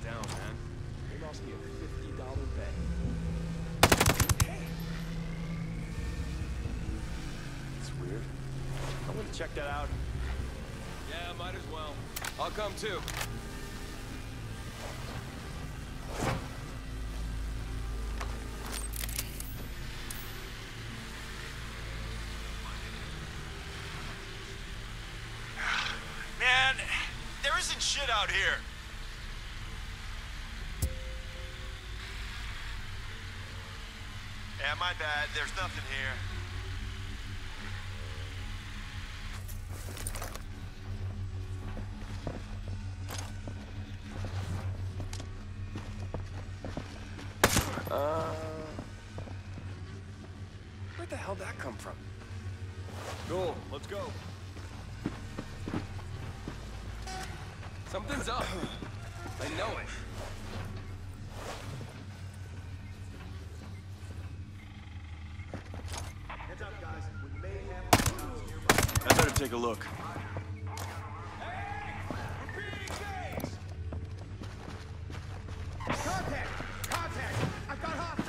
it down, man. They lost me a $50 bet. It's weird. I want to check that out. Yeah, might as well. I'll come too. Shit out here. Yeah, my bad. There's nothing here. Where'd the hell that come from? Cool. Let's go. Something's up. I know it. Heads up, guys. We may have... I better take a look. Hey! Repeating days! Contact! Contact! I've got hostile!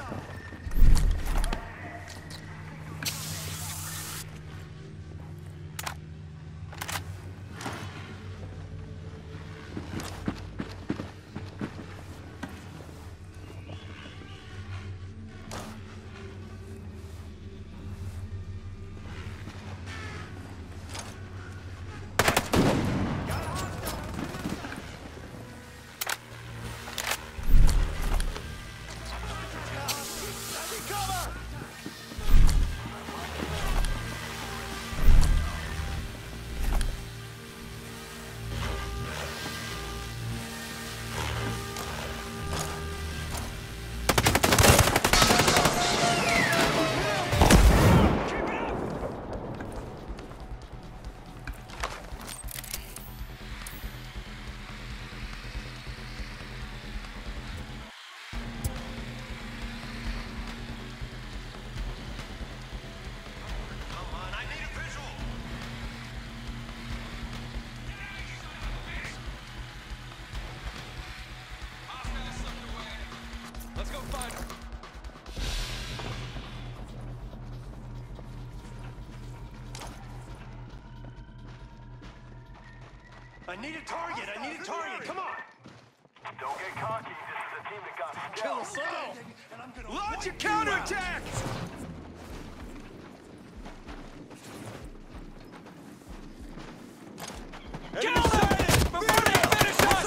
I need a target! I need a target! Come on! Don't get cocky. This is a team that got kill slow! Launch a counterattack! Kill them! Before they finish us!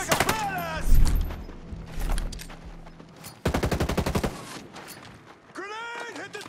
Grenade! Hit the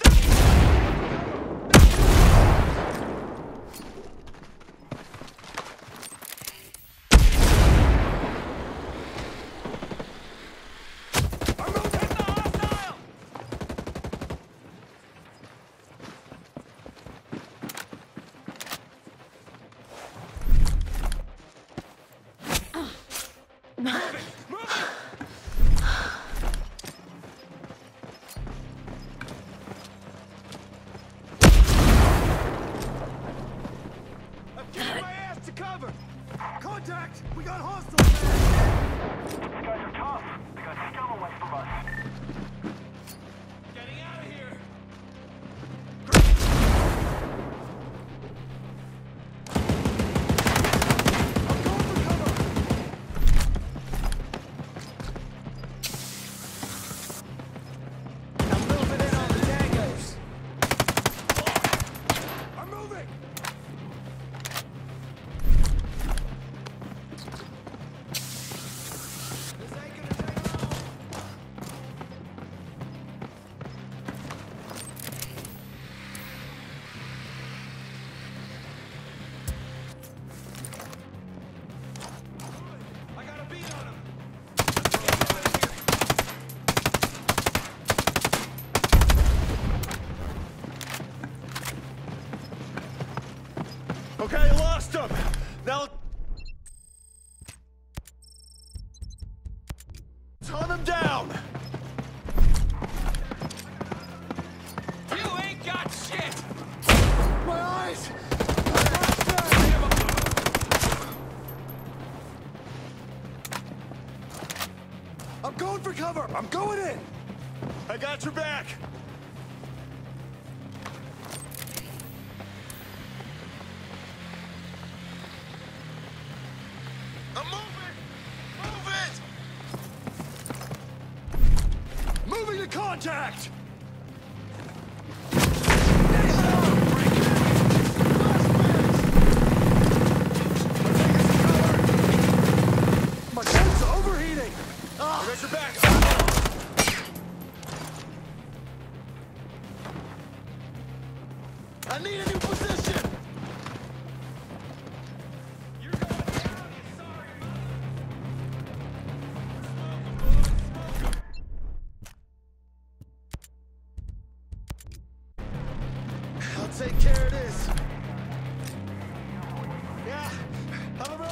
we got hostiles! These guys are tough! They got scum away from us! Getting out of here! I'm going for cover! I'm moving in on the tangos! I'm moving! Okay, I lost him! Now let's hunt him down! You ain't got shit! My eyes! I'm going for cover! I'm going in! I got your back! I'm moving! Move it! Moving to contact! Take care of this. Yeah, on the road.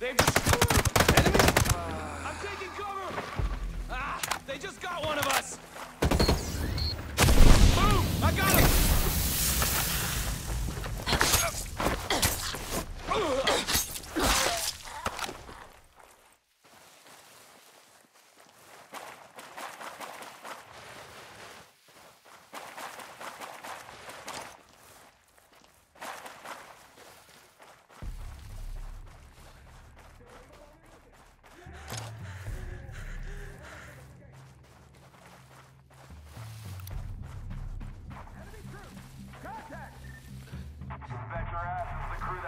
They've destroyed enemy! I'm taking cover! Ah! They just got one of us! Boom! I got him!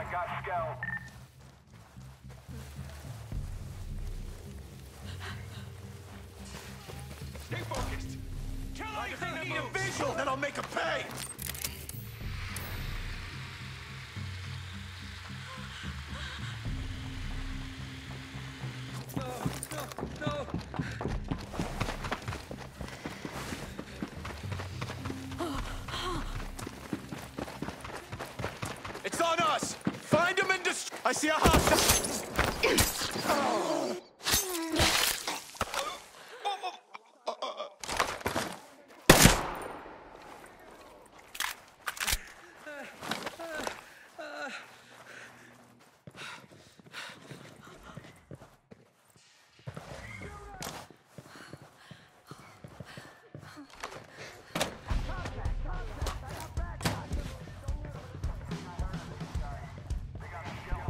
Got scalped. Stay focused. Kill anything that moves. Need a visual, then I'll make a pay. I see a hostile.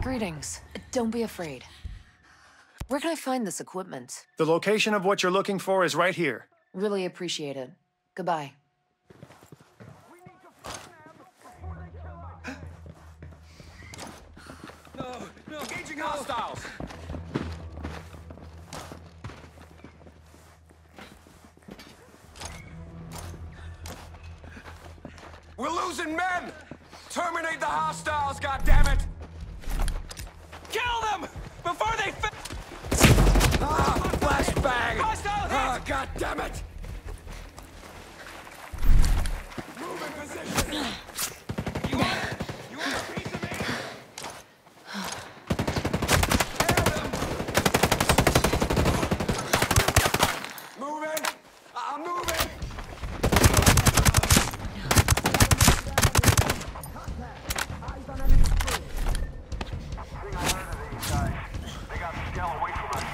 Greetings. Don't be afraid. Where can I find this equipment? The location of what you're looking for is right here. Really appreciate it. Goodbye. We need to find them before they kill us. No, engaging hostiles. We're losing men. Terminate the hostiles, goddammit. Kill them before they flashbang! Ah, god damn it! Move in position! You want a piece of me? Kill them! Moving! I'm moving! Eyes on enemy crew! They got Sentinel away from us.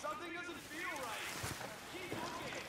Something doesn't feel right. Keep looking.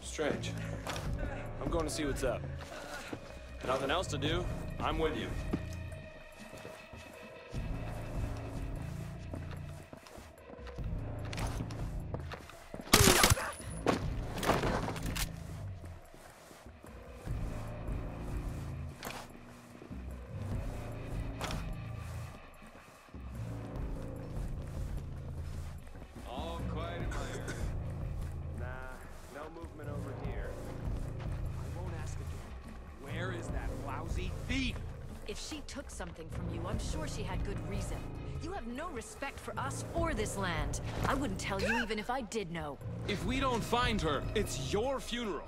Strange. I'm going to see what's up. Nothing else to do, I'm with you. Something from you. I'm sure she had good reason. You have no respect for us or this land. I wouldn't tell you even if I did know. If we don't find her, it's your funeral.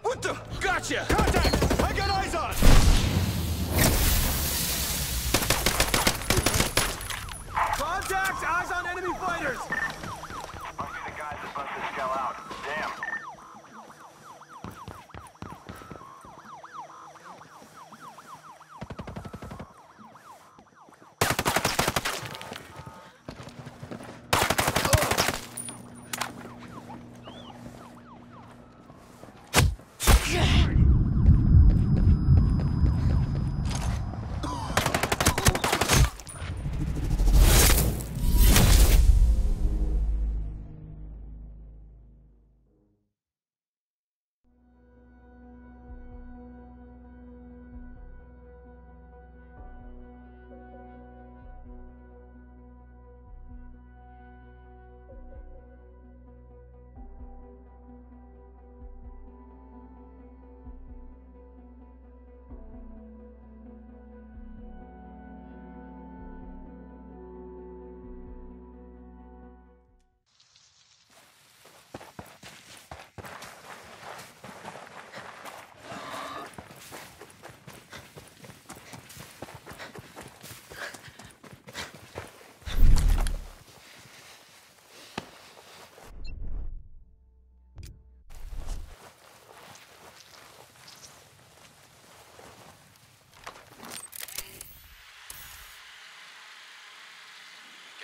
What the? Gotcha! Contact! I got eyes on!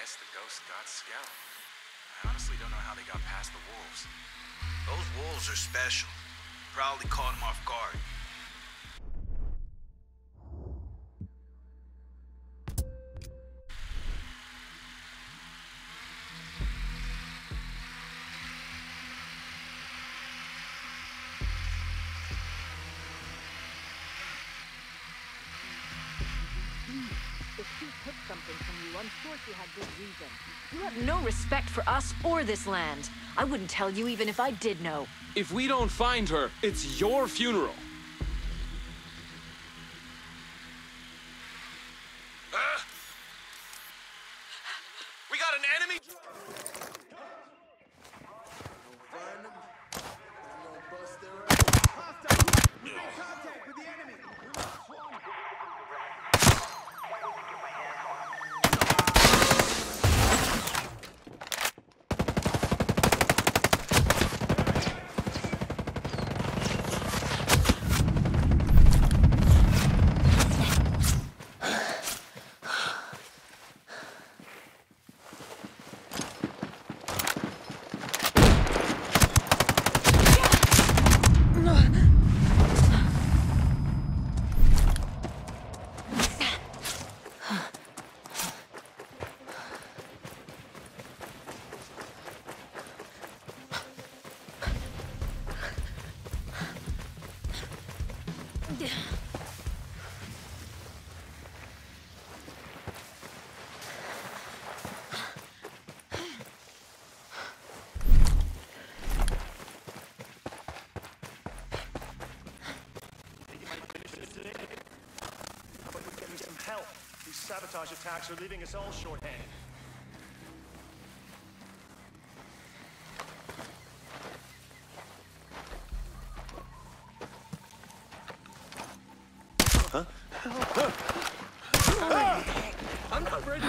The ghosts got scalped. I honestly don't know how they got past the wolves. Those wolves are special. Probably caught them off guard. You have no respect for us or this land. I wouldn't tell you even if I did know. If we don't find her, it's your funeral. We got an enemy! sabotage attacks are leaving us all shorthanded. Huh? I'm not ready.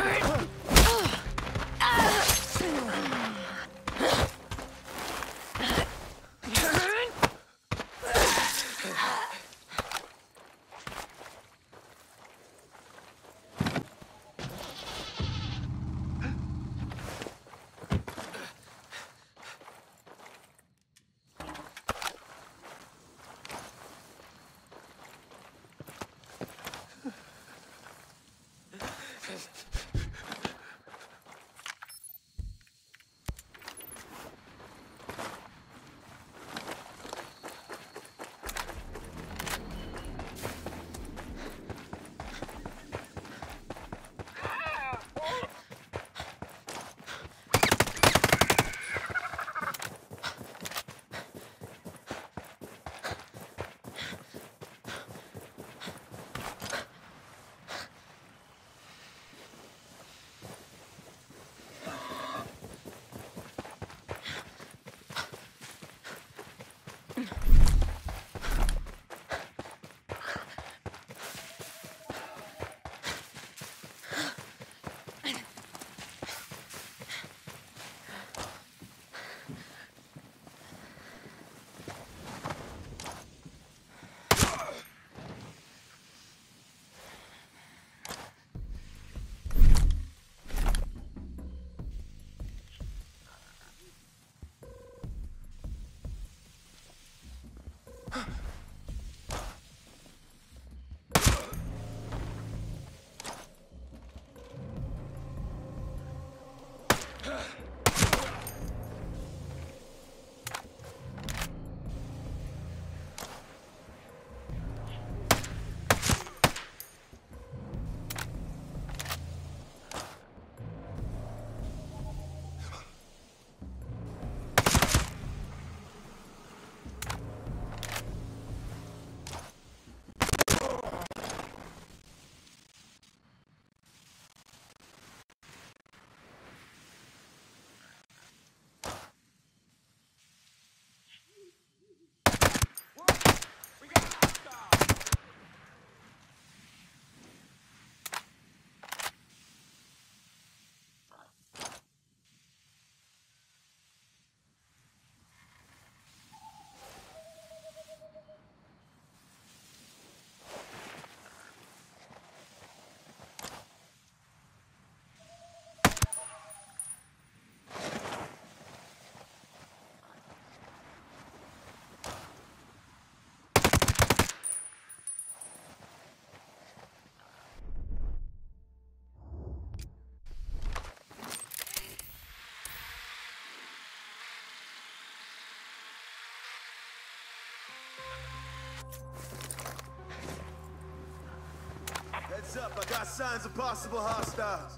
Heads up, I got signs of possible hostiles.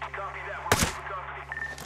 Copy that, we're ready for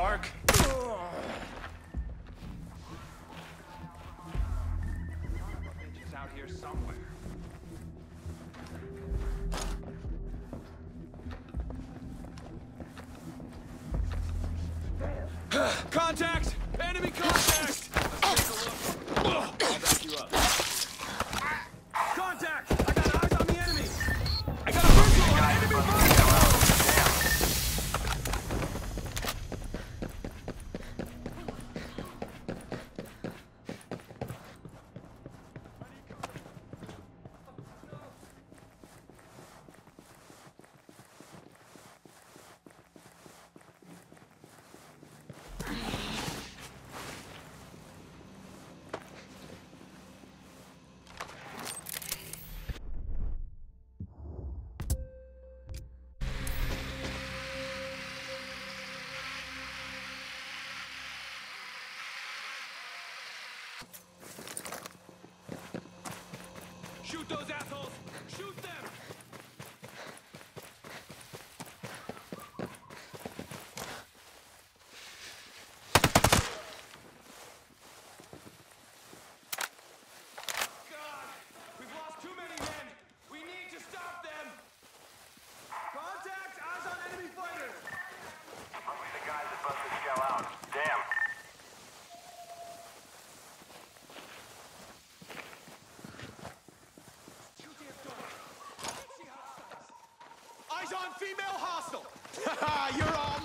dark. It's out here somewhere. Contact! Enemy contact! Take a look. I'll back you up. Contact! I got eyes on the enemy! I got a visual on enemy Shoot those assholes! Shoot them! On female hostile! Haha, you're all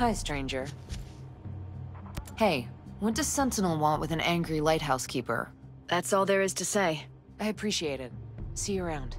Hi, stranger. Hey, what does Sentinel want with an angry lighthouse keeper? That's all there is to say. I appreciate it. See you around.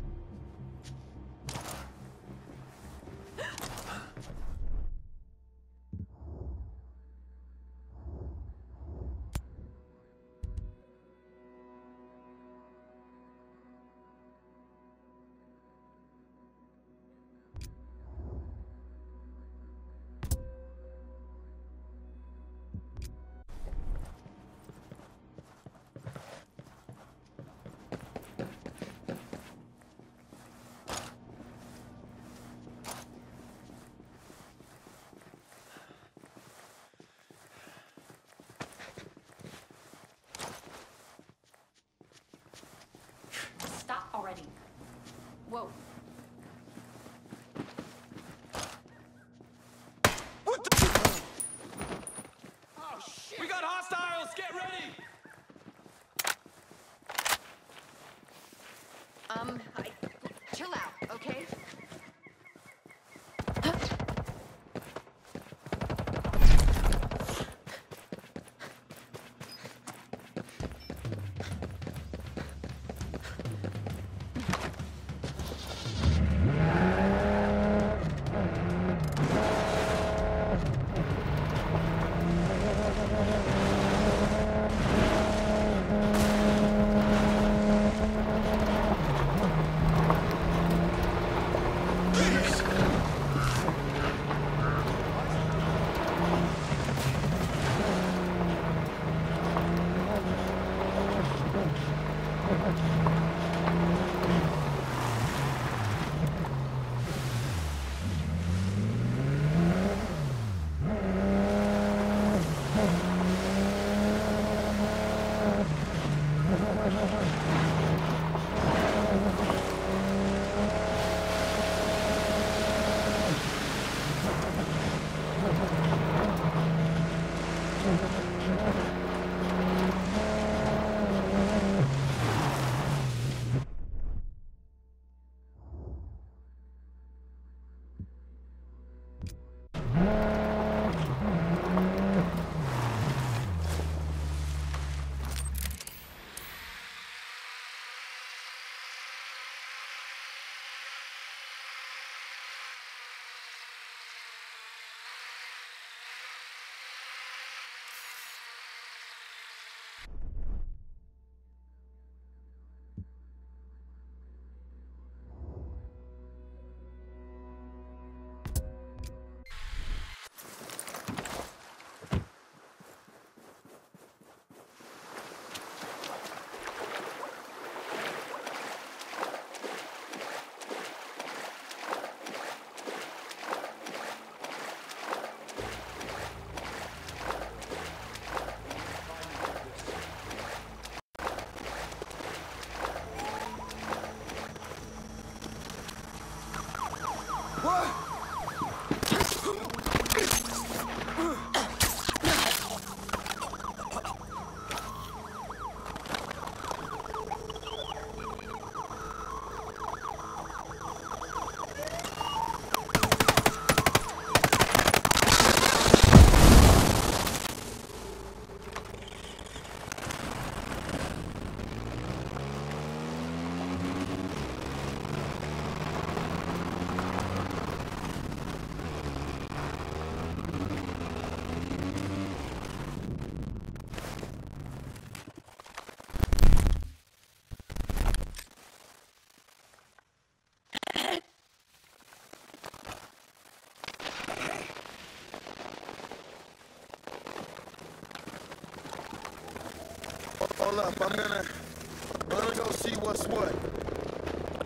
Hold up, I'm gonna go see what's what.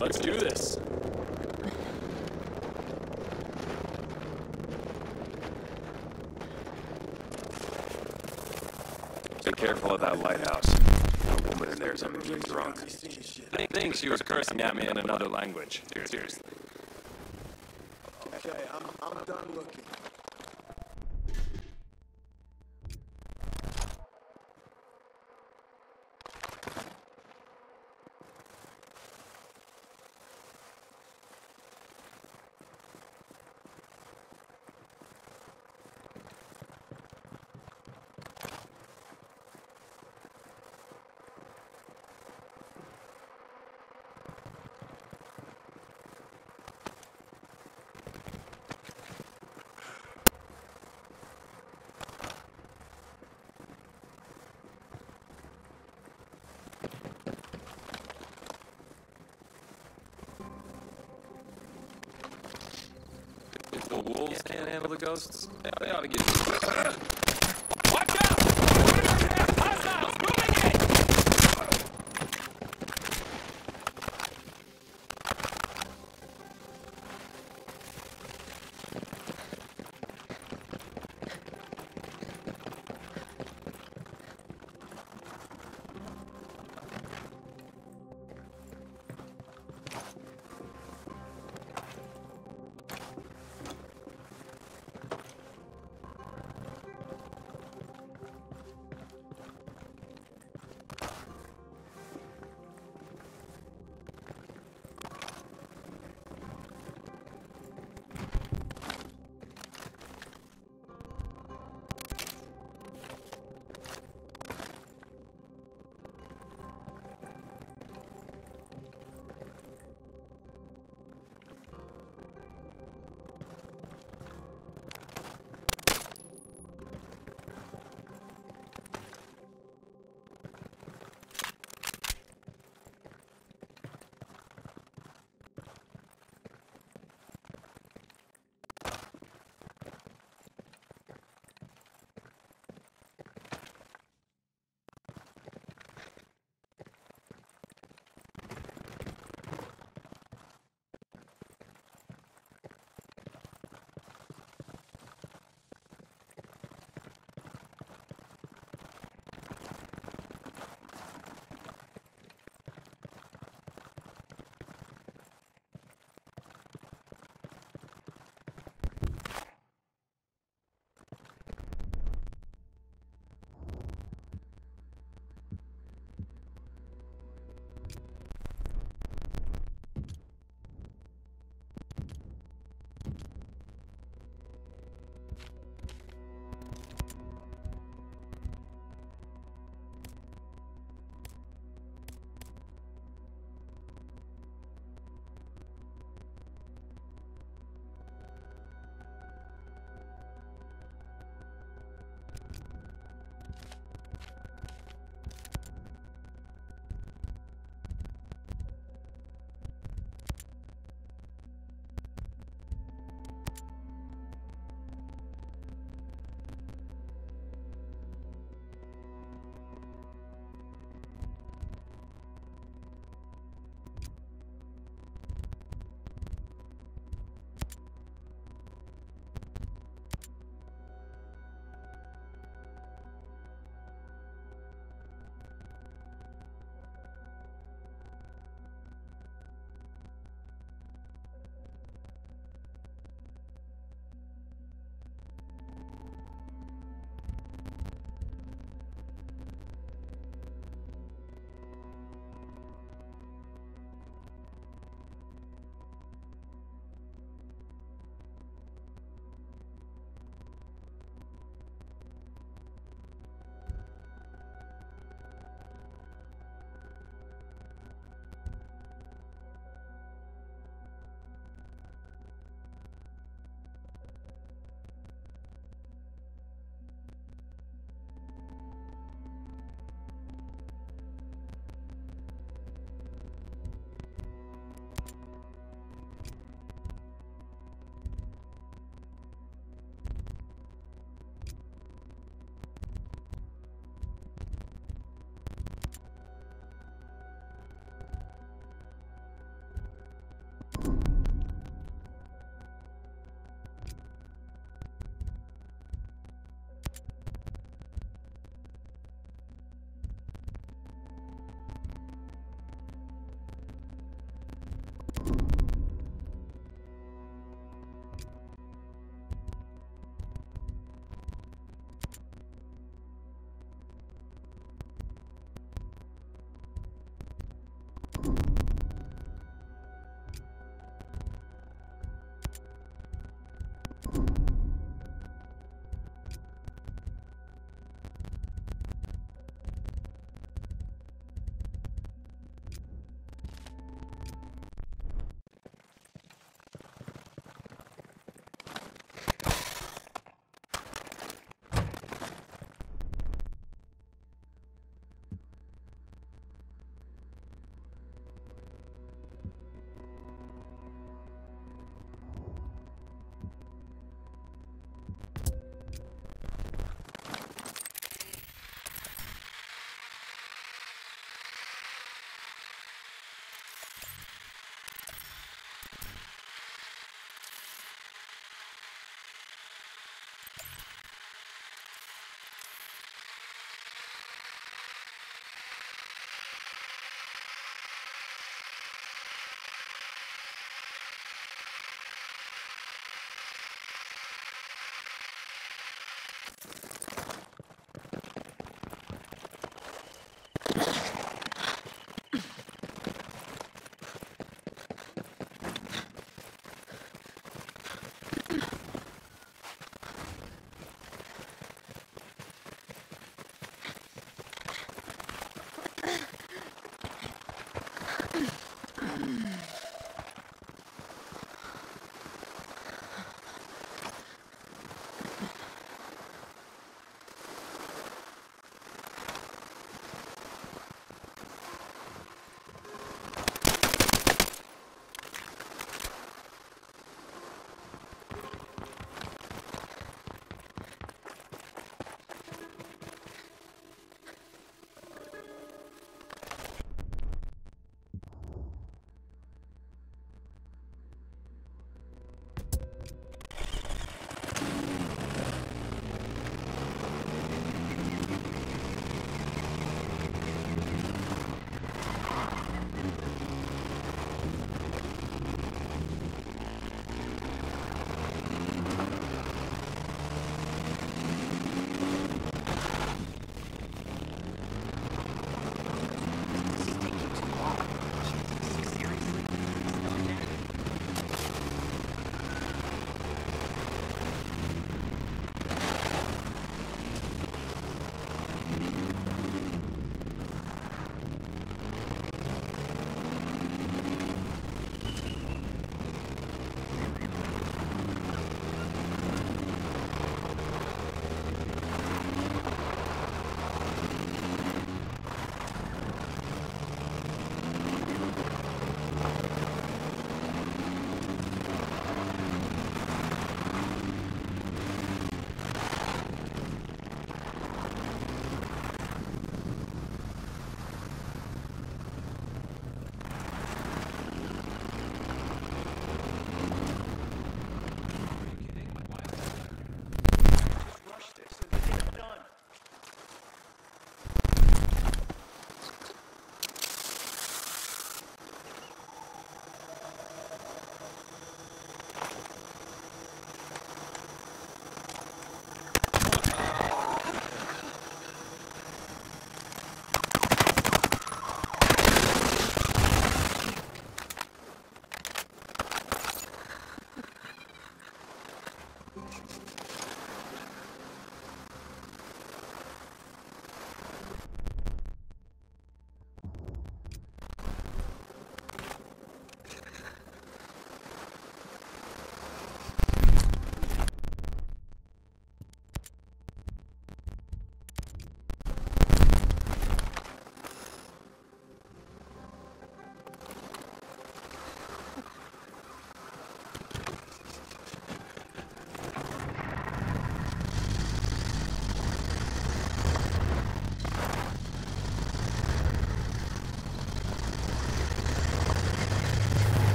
Let's do this. Be careful of that lighthouse. That woman in there is getting drunk. I think she was cursing at me in another language. Seriously. Okay, I'm done looking. The wolves can't handle the ghosts. They ought to get you.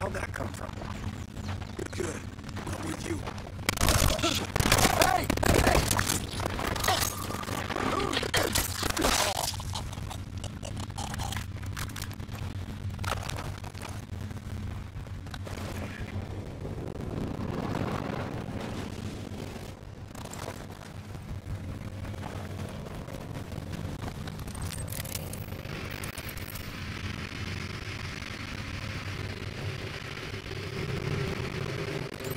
Where'd that come from? Good. I'm with you. Hey!